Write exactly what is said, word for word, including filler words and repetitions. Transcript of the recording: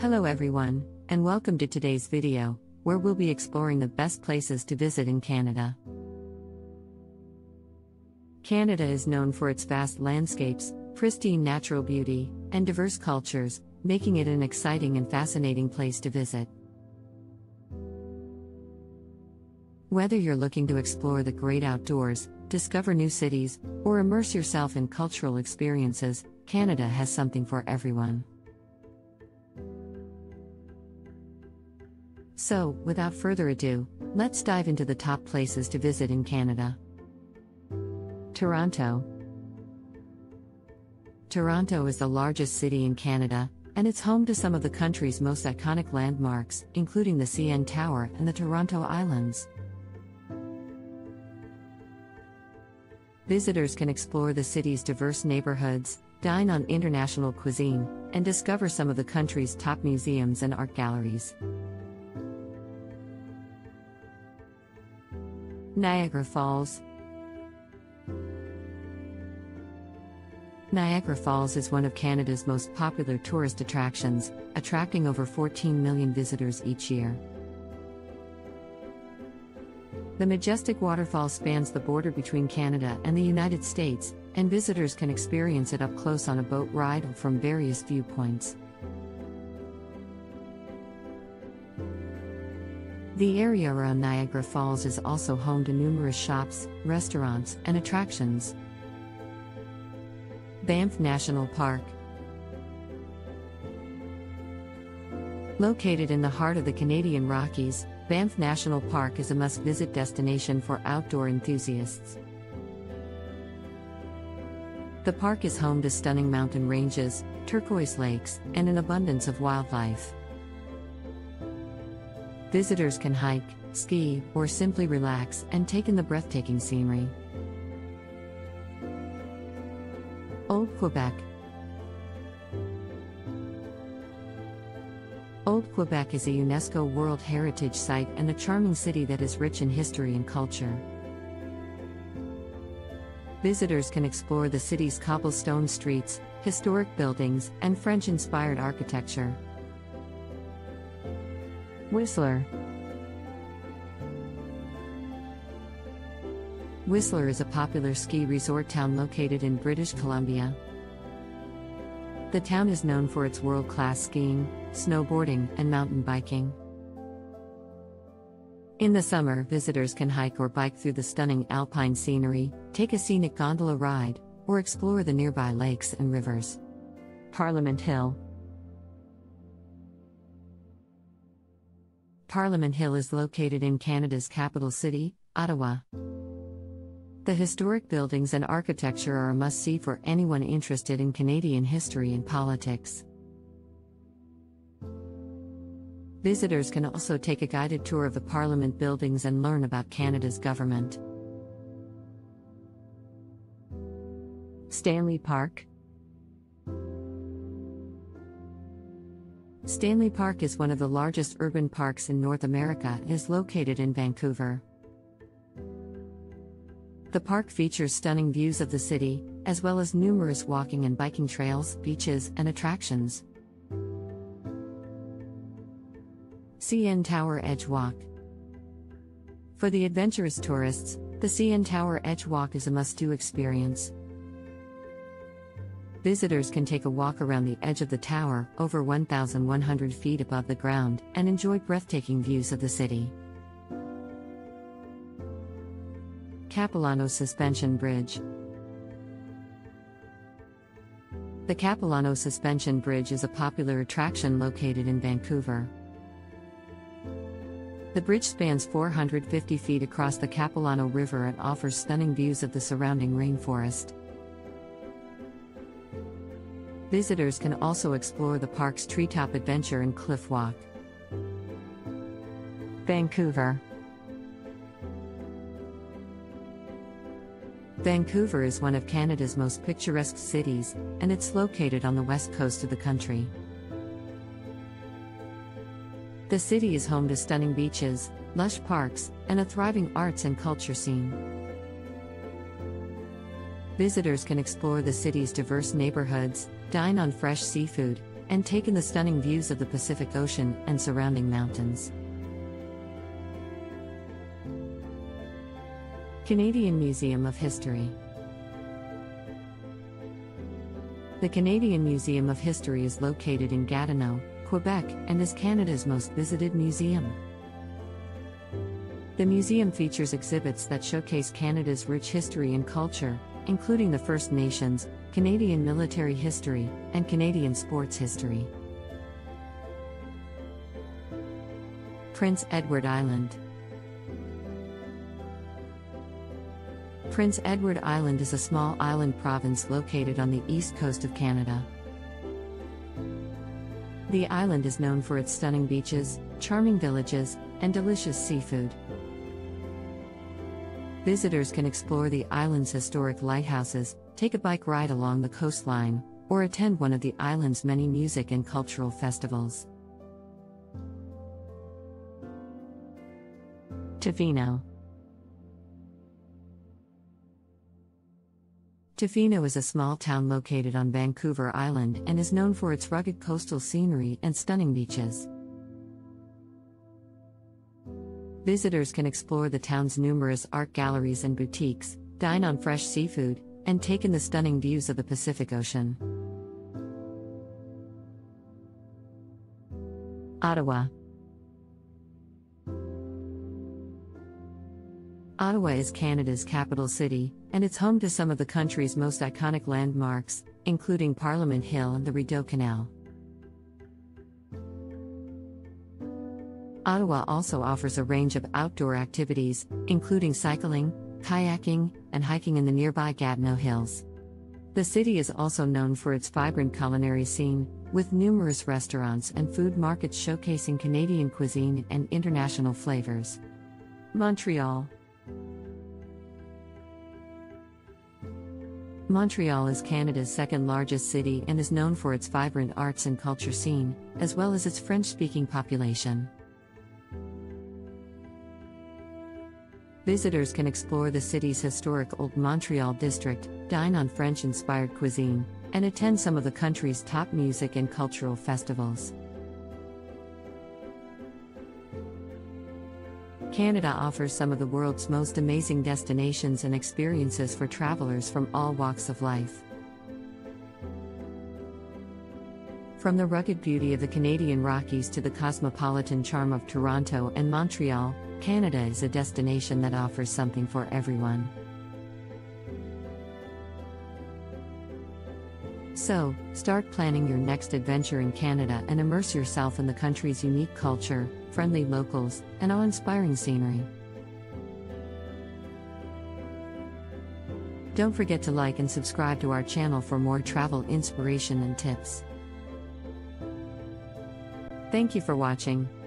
Hello everyone, and welcome to today's video, where we'll be exploring the best places to visit in Canada. Canada is known for its vast landscapes, pristine natural beauty, and diverse cultures, making it an exciting and fascinating place to visit. Whether you're looking to explore the great outdoors, discover new cities, or immerse yourself in cultural experiences, Canada has something for everyone. So, without further ado, let's dive into the top places to visit in Canada. Toronto. Toronto is the largest city in Canada, and it's home to some of the country's most iconic landmarks, including the C N Tower and the Toronto Islands. Visitors can explore the city's diverse neighborhoods, dine on international cuisine, and discover some of the country's top museums and art galleries. Niagara Falls. Niagara Falls is one of Canada's most popular tourist attractions, attracting over fourteen million visitors each year. The majestic waterfall spans the border between Canada and the United States, and visitors can experience it up close on a boat ride or from various viewpoints. The area around Niagara Falls is also home to numerous shops, restaurants, and attractions. Banff National Park. Located in the heart of the Canadian Rockies, Banff National Park is a must-visit destination for outdoor enthusiasts. The park is home to stunning mountain ranges, turquoise lakes, and an abundance of wildlife. Visitors can hike, ski, or simply relax and take in the breathtaking scenery. Old Quebec. Old Quebec is a UNESCO World Heritage Site and a charming city that is rich in history and culture. Visitors can explore the city's cobblestone streets, historic buildings, and French-inspired architecture. Whistler. Whistler is a popular ski resort town located in British Columbia. The town is known for its world-class skiing, snowboarding, and mountain biking. In the summer, visitors can hike or bike through the stunning alpine scenery, take a scenic gondola ride, or explore the nearby lakes and rivers. Parliament Hill. Parliament Hill is located in Canada's capital city, Ottawa. The historic buildings and architecture are a must-see for anyone interested in Canadian history and politics. Visitors can also take a guided tour of the Parliament buildings and learn about Canada's government. Stanley Park. Stanley Park is one of the largest urban parks in North America and is located in Vancouver. The park features stunning views of the city, as well as numerous walking and biking trails, beaches, and attractions. C N Tower Edge Walk. For the adventurous tourists, the C N Tower Edge Walk is a must-do experience. Visitors can take a walk around the edge of the tower, over one thousand one hundred feet above the ground, and enjoy breathtaking views of the city. Capilano Suspension Bridge. The Capilano Suspension Bridge is a popular attraction located in Vancouver. The bridge spans four hundred fifty feet across the Capilano River and offers stunning views of the surrounding rainforest. Visitors can also explore the park's treetop adventure and cliff walk. Vancouver. Vancouver is one of Canada's most picturesque cities, and it's located on the west coast of the country. The city is home to stunning beaches, lush parks, and a thriving arts and culture scene. Visitors can explore the city's diverse neighborhoods, dine on fresh seafood, and take in the stunning views of the Pacific Ocean and surrounding mountains. Canadian Museum of History. The Canadian Museum of History is located in Gatineau, Quebec, and is Canada's most visited museum. The museum features exhibits that showcase Canada's rich history and culture, including the First Nations, Canadian military history, and Canadian sports history. Prince Edward Island. Prince Edward Island is a small island province located on the east coast of Canada. The island is known for its stunning beaches, charming villages, and delicious seafood. Visitors can explore the island's historic lighthouses, take a bike ride along the coastline, or attend one of the island's many music and cultural festivals. Tofino. Tofino is a small town located on Vancouver Island and is known for its rugged coastal scenery and stunning beaches. Visitors can explore the town's numerous art galleries and boutiques, dine on fresh seafood, and take in the stunning views of the Pacific Ocean. Ottawa. Ottawa is Canada's capital city, and it's home to some of the country's most iconic landmarks, including Parliament Hill and the Rideau Canal. Ottawa also offers a range of outdoor activities, including cycling, kayaking, and hiking in the nearby Gatineau Hills. The city is also known for its vibrant culinary scene, with numerous restaurants and food markets showcasing Canadian cuisine and international flavors. Montreal. Montreal is Canada's second-largest city and is known for its vibrant arts and culture scene, as well as its French-speaking population. Visitors can explore the city's historic Old Montreal district, dine on French-inspired cuisine, and attend some of the country's top music and cultural festivals. Canada offers some of the world's most amazing destinations and experiences for travelers from all walks of life. From the rugged beauty of the Canadian Rockies to the cosmopolitan charm of Toronto and Montreal, Canada is a destination that offers something for everyone. So, start planning your next adventure in Canada and immerse yourself in the country's unique culture, friendly locals, and awe-inspiring scenery. Don't forget to like and subscribe to our channel for more travel inspiration and tips. Thank you for watching.